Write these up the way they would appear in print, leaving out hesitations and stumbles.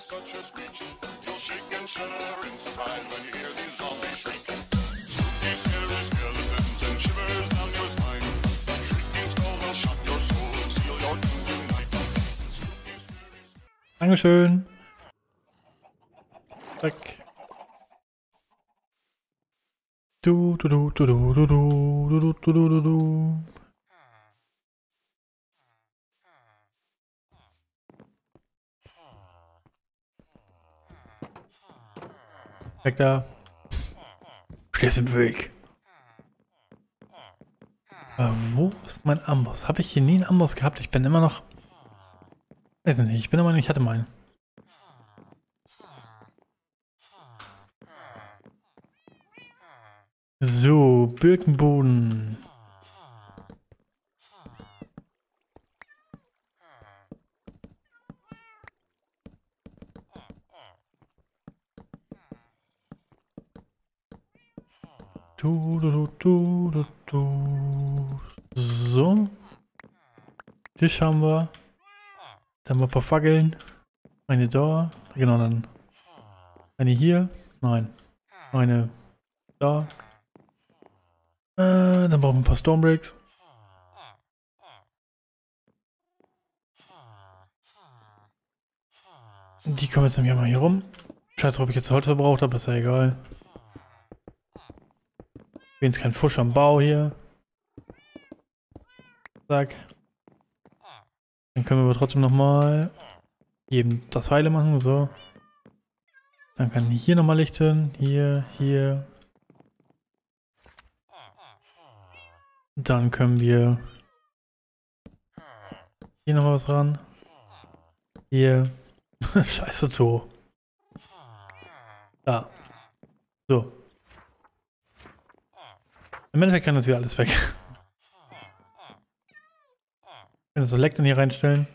such a screeching. You'll shake and shudder in surprise when you hear these zombies shrieking. Spooky, scary skeletons and shivers down your spine. That shrieking skull will shock your soul and seal your doom tonight. Spooky, scary skeletons. Dankeschön. Weg. Du. Weg da. Stehst im Weg. Aber wo ist mein Amboss? Habe ich hier nie einen Amboss gehabt? Ich bin immer noch... Weiß nicht, ich bin der Meinung, ich hatte meinen. So, Birkenboden. So. Tisch haben wir. Dann mal ein paar Fackeln. Eine da. Genau, dann. Eine hier. Nein. Eine da. Dann brauchen wir ein paar Stormbricks. Die kommen jetzt nämlich mal hier rum. Scheiß drauf, ob ich jetzt Holz verbraucht habe, ist ja egal. Wenigstens kein Fusch am Bau hier. Zack. Dann können wir aber trotzdem nochmal eben das Heile machen, so. Dann kann hier nochmal Licht hin. Hier. Dann können wir hier nochmal was ran. Hier. Scheiße, zu hoch. Da. So. Im Endeffekt kann das wieder alles weg. Ich kann das Select in hier reinstellen.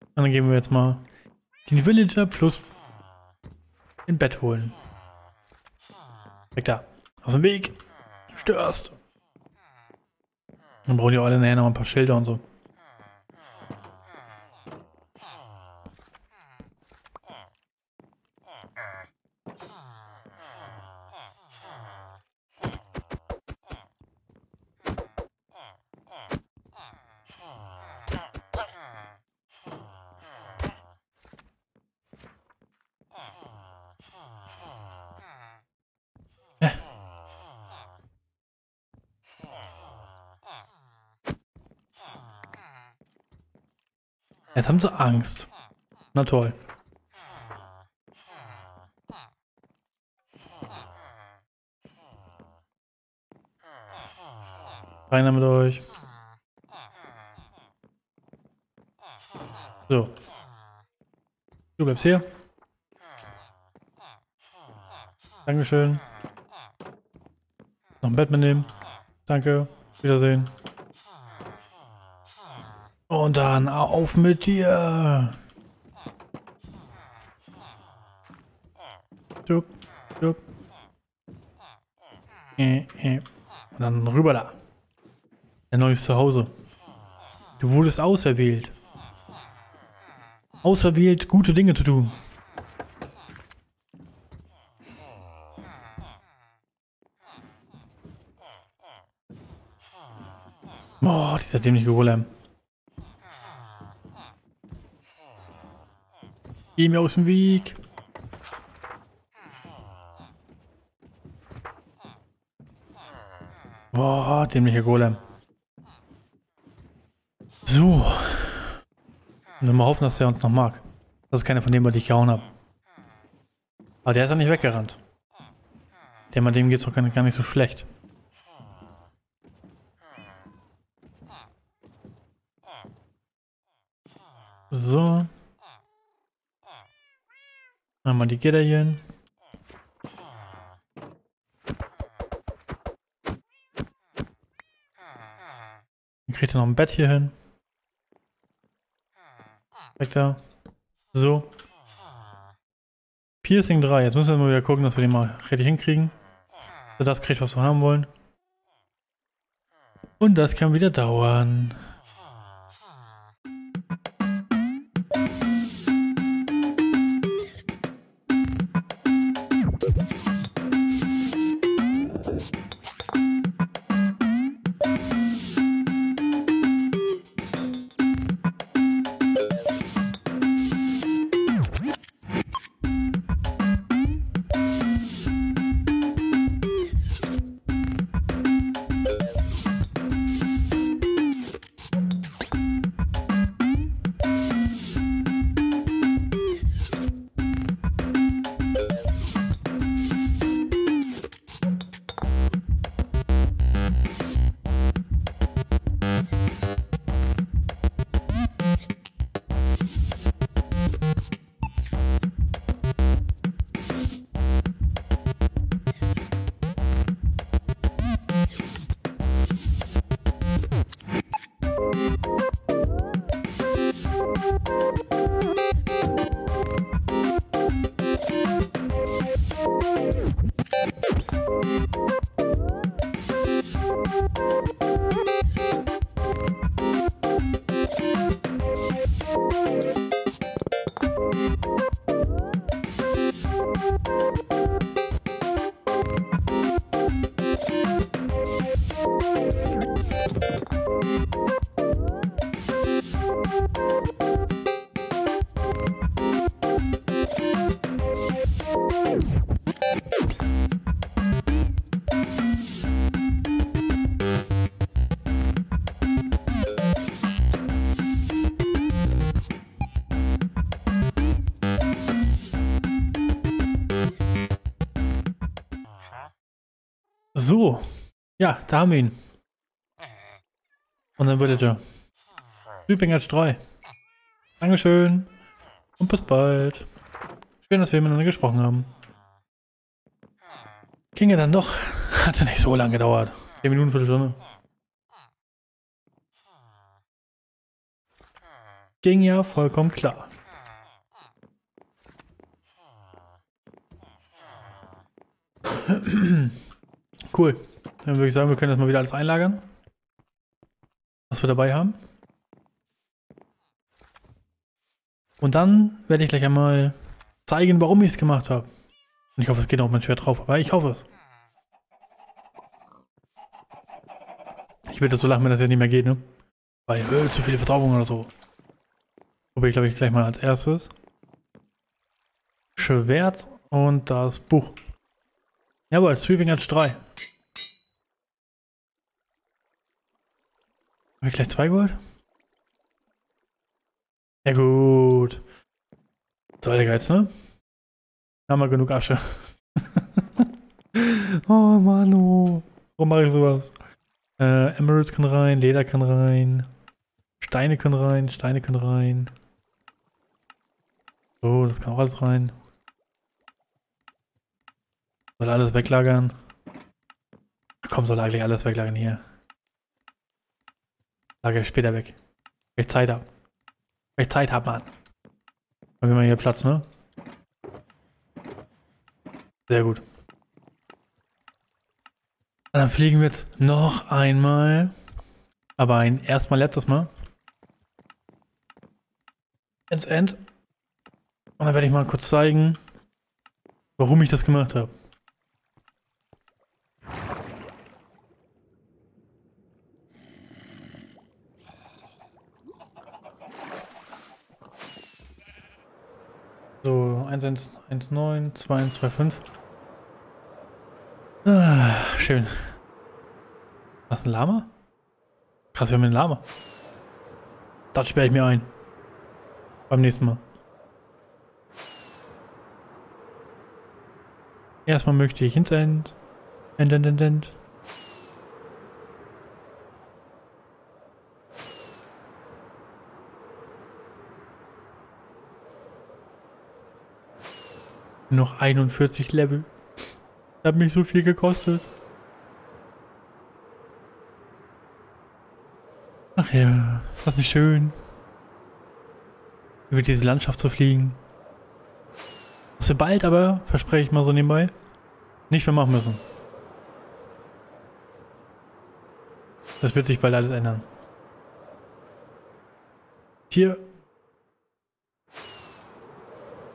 Und dann gehen wir jetzt mal den Villager Plus im Bett holen. Weg da. Aus dem Weg. Störst. Dann brauchen die alle nachher noch ein paar Schilder und so. Jetzt haben sie Angst. Na toll. Rein damit euch. So. Du bleibst hier. Dankeschön. Noch ein Bett mitnehmen. Danke. Wiedersehen. Und dann auf mit dir! Jupp. Und dann rüber da. Dein neues Zuhause. Du wurdest auserwählt. Auserwählt, gute Dinge zu tun. Boah, dieser dämliche Golem. Geh mir aus dem Weg. Boah, dämliche Golem. So. Und dann mal hoffen, dass der uns noch mag. Das ist keiner von denen, die ich gehauen habe. Aber der ist ja nicht weggerannt. Dem geht es doch gar nicht so schlecht. So. Einmal die Gitter hier hin. Dann kriegt er noch ein Bett hier hin. Weg da. So. Piercing 3. Jetzt müssen wir mal wieder gucken, dass wir den mal richtig hinkriegen. So, das kriegt, was wir haben wollen. Und das kann wieder dauern. So, ja, da haben wir ihn. Und dann Villager. Sweeping Edge III. Dankeschön und bis bald. Schön, dass wir miteinander gesprochen haben. Ging ja dann doch. Hat ja nicht so lange gedauert. 10 Minuten, Viertelstunde. Ging ja vollkommen klar. Cool. Dann würde ich sagen, wir können das mal wieder alles einlagern, was wir dabei haben. Und dann werde ich gleich einmal zeigen, warum ich es gemacht habe. Und ich hoffe, es geht auch mein Schwert drauf, aber ich hoffe es. Ich würde so lachen, wenn das jetzt nicht mehr geht, ne? Weil zu viele Verzauberungen oder so. Probiere ich, glaube ich, gleich mal als erstes Schwert und das Buch. Jawohl, Sweeping Edge III. Habe ich gleich 2 geholt? Ja gut. Das war der Geiz, ne? Haben wir genug Asche. Oh Mann, oh. Warum mache ich sowas? Emeralds können rein, Leder kann rein. Steine können rein, Steine können rein. So, das kann auch alles rein. Soll alles weglagern? Komm, soll eigentlich alles weglagern hier. Lager ich später weg. Weil ich Zeit habe. Weil ich Zeit habe, Mann. Haben wir mal hier Platz, ne? Sehr gut. Dann fliegen wir jetzt noch einmal. Aber ein erstmal letztes Mal. Ends End. Und dann werde ich mal kurz zeigen, warum ich das gemacht habe. So, 1119, 2125. Ah, schön. Was, ein Lama? Krass, wir haben einen Lama. Das sperre ich mir ein. Beim nächsten Mal. Erstmal möchte ich ins End. End. Noch 41 Level. Das hat mich so viel gekostet. Ach ja, ist das nicht schön? Über diese Landschaft zu fliegen. Was wir bald aber, verspreche ich mal so nebenbei, nicht mehr machen müssen. Das wird sich bald alles ändern. Hier.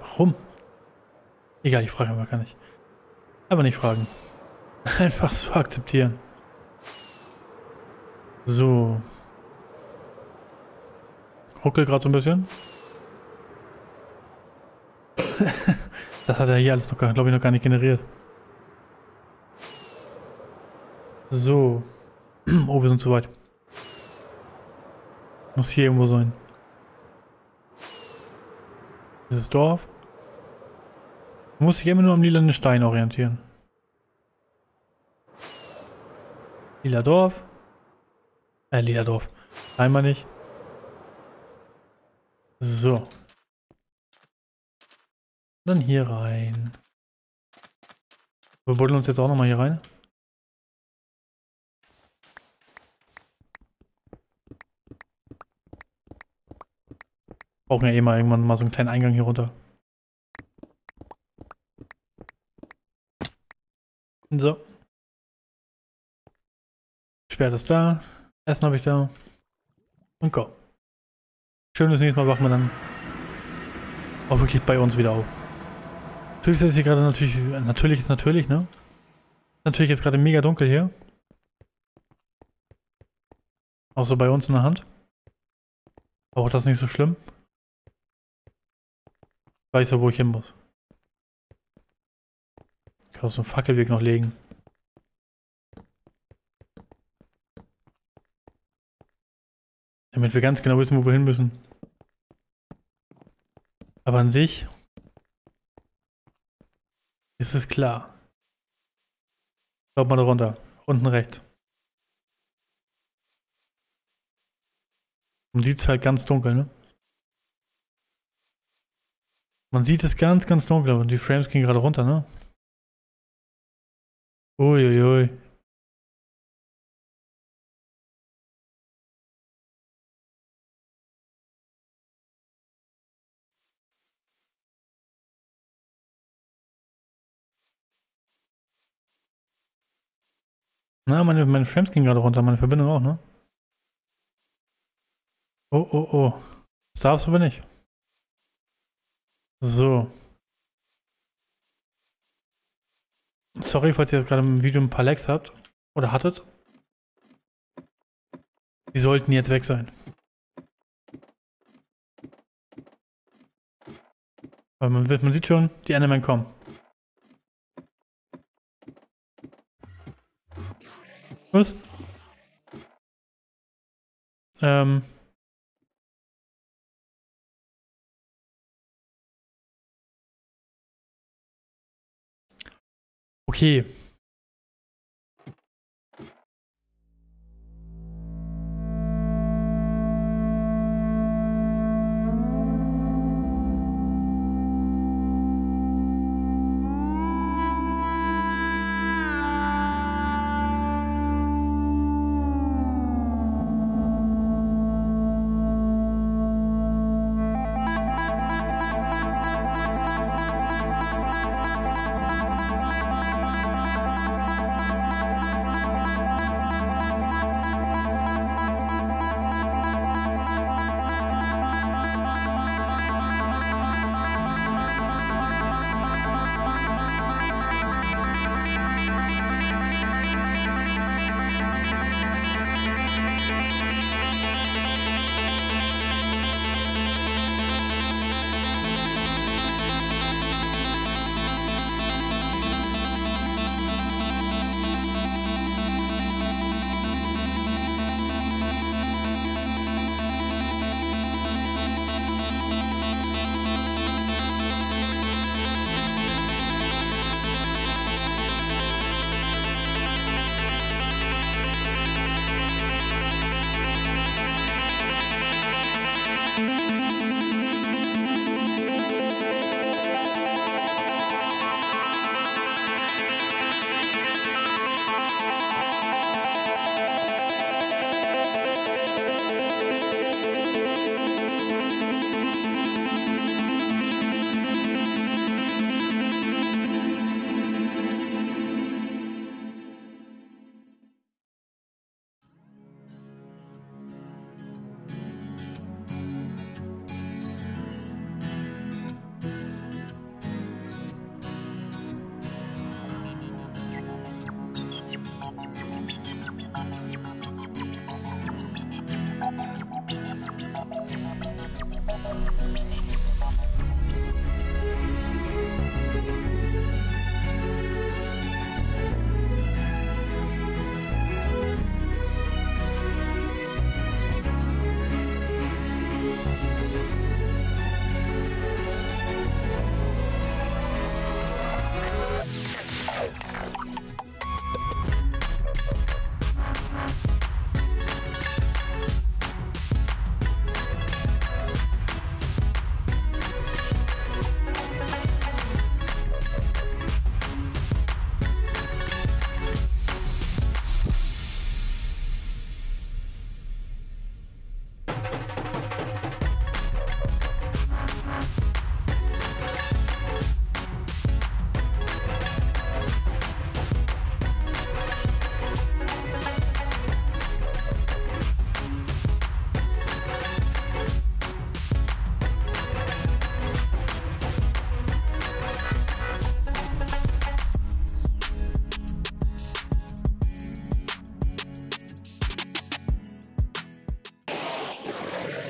Warum? Egal, ich frage aber gar nicht. Aber nicht fragen. Einfach so akzeptieren. So. Ruckel gerade so ein bisschen. Das hat er hier alles noch, glaube ich, noch gar nicht generiert. So. Oh, wir sind zu weit. Muss hier irgendwo sein. Dieses Dorf. Man muss sich immer nur am lilanen Stein orientieren. Lila Dorf. Lila Dorf. Einmal nicht. So. Dann hier rein. Wir buddeln uns jetzt auch nochmal hier rein. brauchen ja eh mal irgendwann mal so einen kleinen Eingang hier runter. So. Schwert ist da. Essen habe ich da. Und go. Schönes nächstes Mal wachen wir dann auch wirklich bei uns wieder auf. Natürlich ist es hier gerade natürlich, ne? Natürlich jetzt gerade mega dunkel hier. Auch so bei uns in der Hand. Aber auch das nicht so schlimm. Ich weiß ja, wo ich hin muss. Ich kann auch so einen Fackelweg noch legen. Damit wir ganz genau wissen, wo wir hin müssen. Aber an sich ist es klar. Schaut mal da runter. Unten rechts. Man sieht es halt ganz dunkel, ne? Man sieht es ganz, ganz dunkel, aber die Frames gehen gerade runter, ne? Uiuiui. Na, meine Frames gehen gerade runter, meine Verbindung auch, ne? Oh, oh, oh. Das darfst du aber nicht. So. Sorry, falls ihr jetzt gerade im Video ein paar Lags habt. Oder hattet. Die sollten jetzt weg sein. Weil man sieht schon, die Endermen kommen. Was? Okay.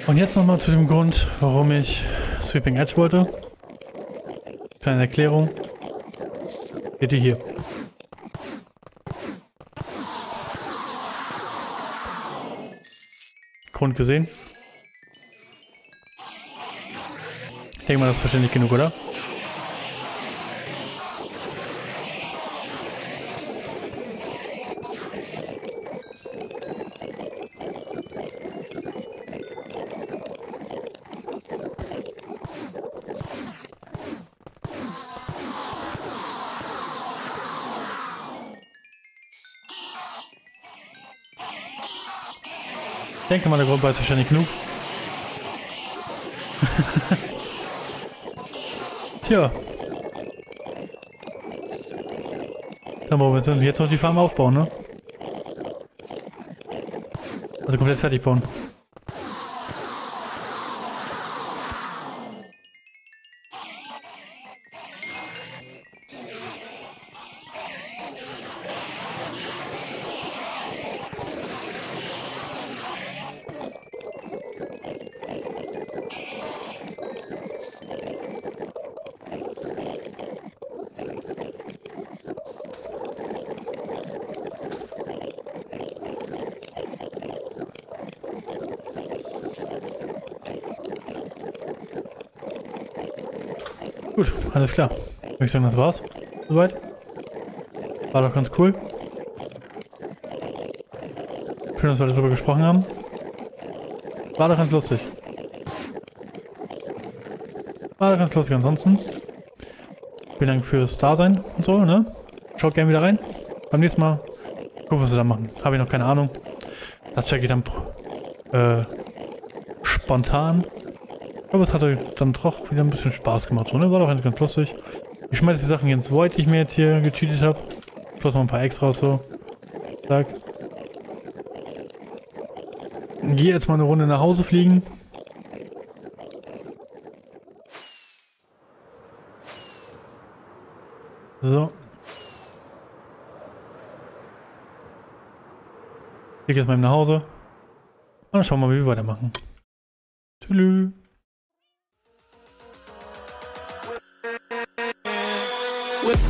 Und jetzt nochmal zu dem Grund, warum ich Sweeping Edge wollte. Kleine Erklärung. Seht ihr hier. Grund gesehen. Ich denke mal, das ist verständlich genug, oder? Ich denke mal, der Grund war jetzt wahrscheinlich genug. Tja. Dann wollen wir jetzt noch die Farm aufbauen, ne? Also komplett fertig bauen. Gut, alles klar. Ich würde sagen, das war's. Soweit. War doch ganz cool. Schön, dass wir darüber gesprochen haben. War doch ganz lustig. War doch ganz lustig ansonsten. Vielen Dank fürs Dasein und so, ne? Schaut gerne wieder rein. Beim nächsten Mal gucken, was wir da machen. Habe ich noch keine Ahnung. Das check ich dann spontan. Aber es hat euch dann doch wieder ein bisschen Spaß gemacht, so, ne? War doch eigentlich ganz lustig. Ich schmeiße die Sachen ins Void, die ich mir jetzt hier gecheatet habe. Plus noch ein paar Extras, so. Zack. Gehe jetzt mal eine Runde nach Hause fliegen. So. Ich gehe jetzt mal nach Hause. Und dann schauen wir mal, wie wir weitermachen. Tschüss. With